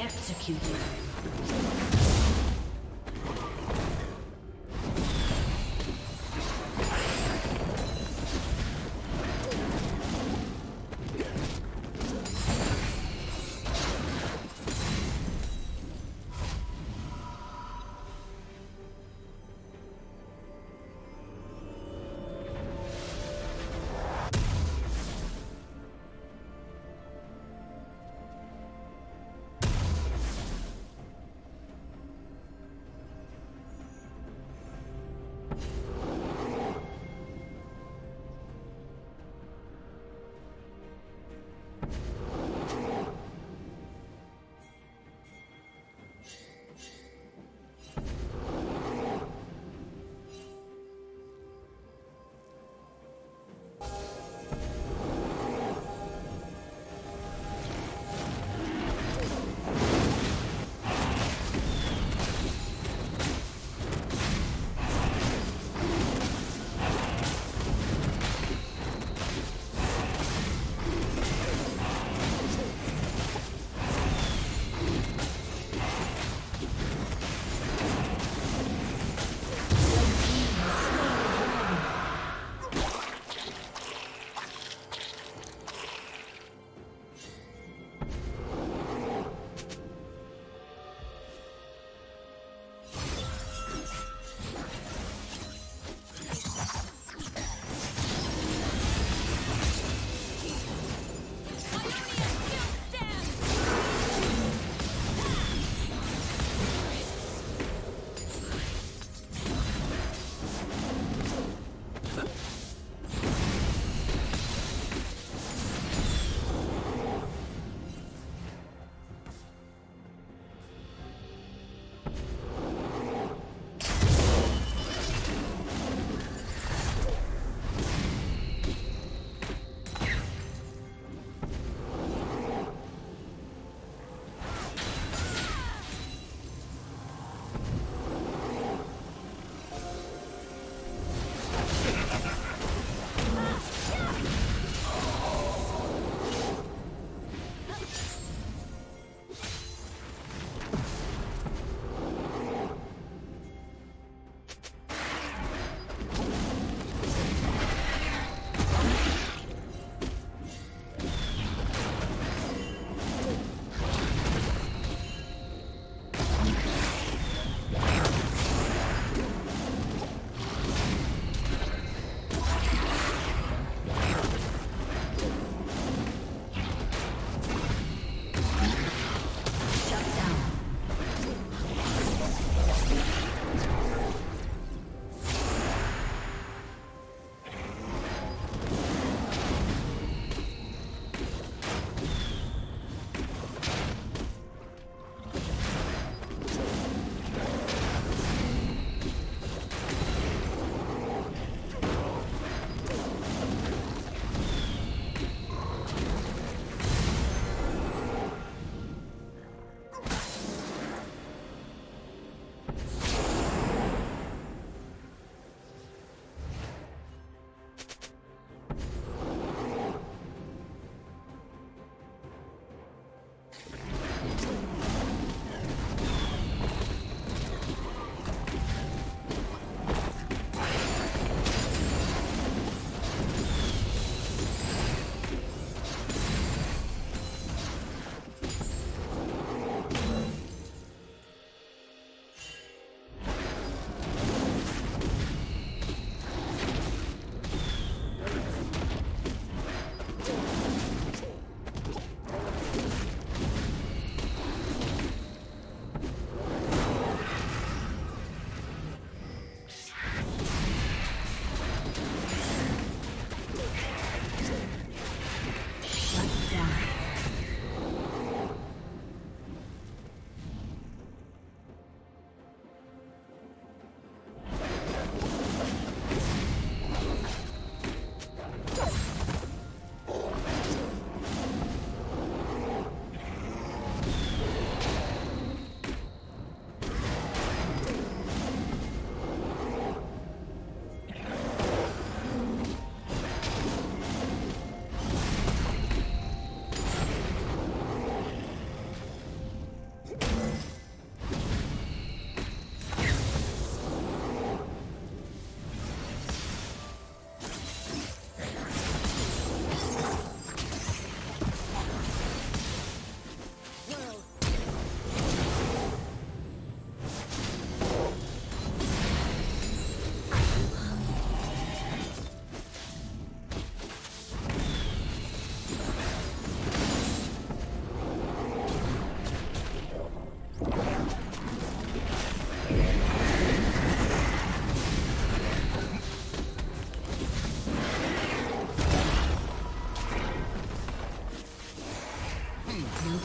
Executed.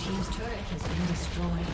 team's turret has been destroyed.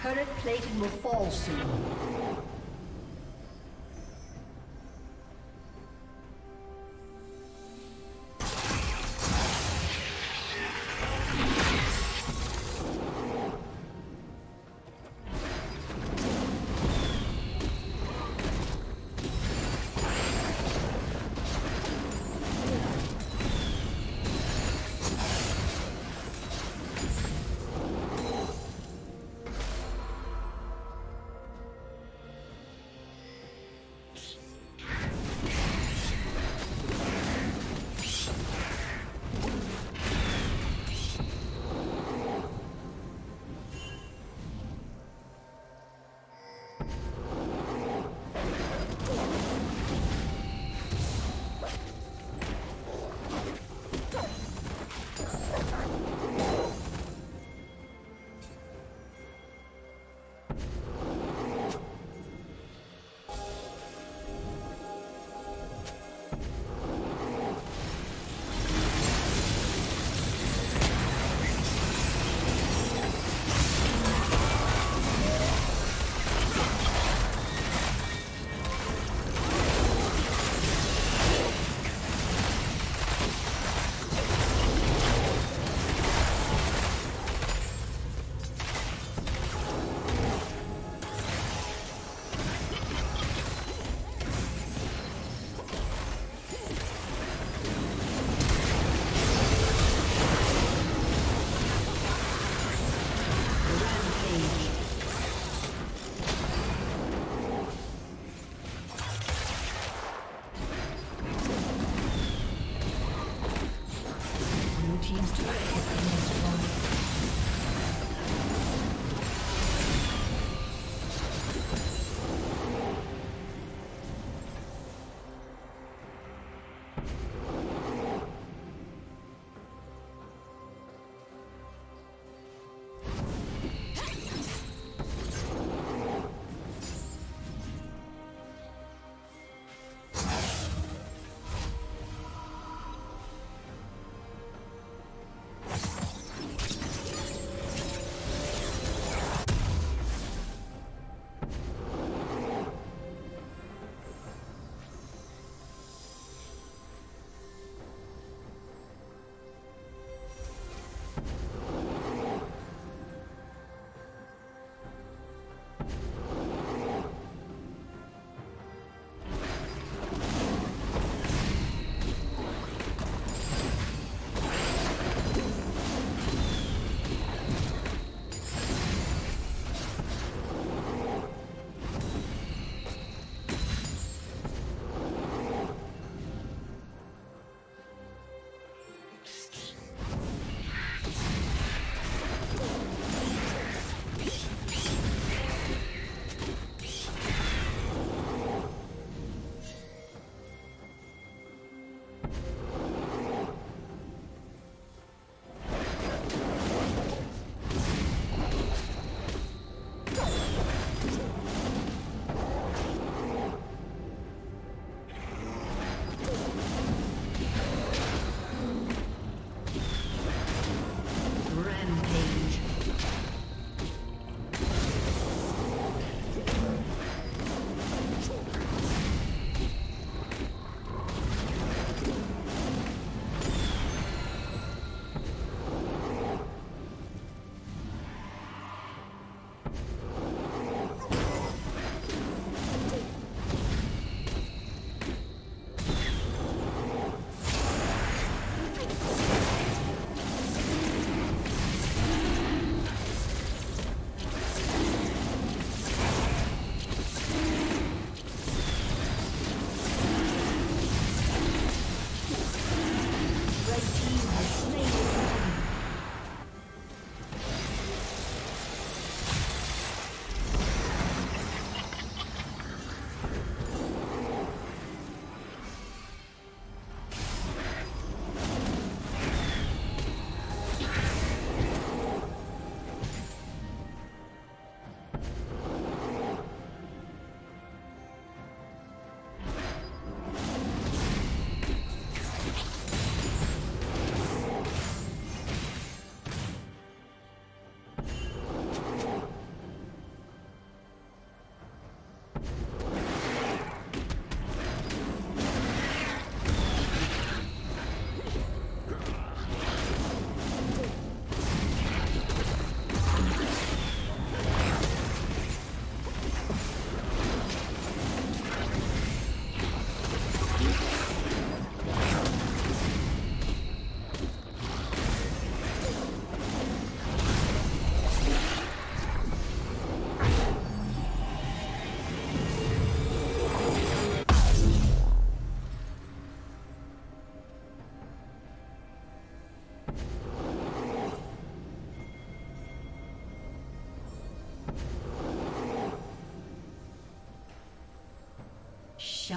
Turret plating will fall soon.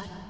Shut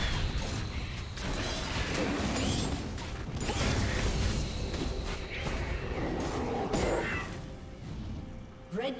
Red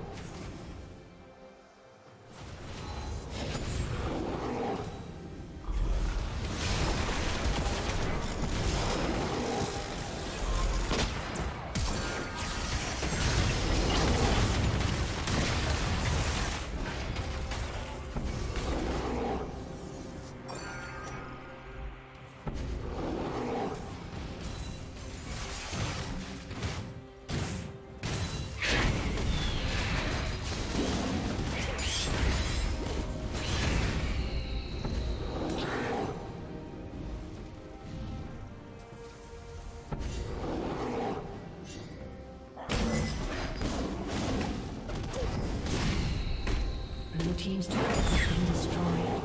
Team's turret has been destroyed.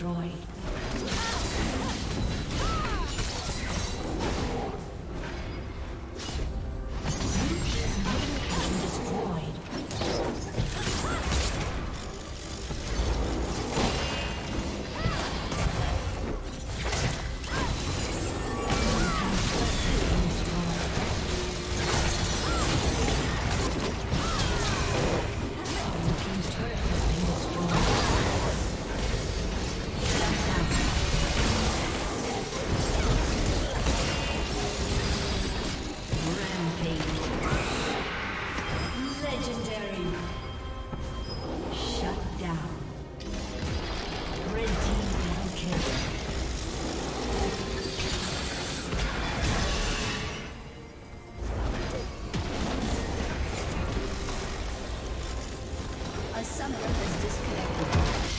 destroyed. A summoner has disconnected.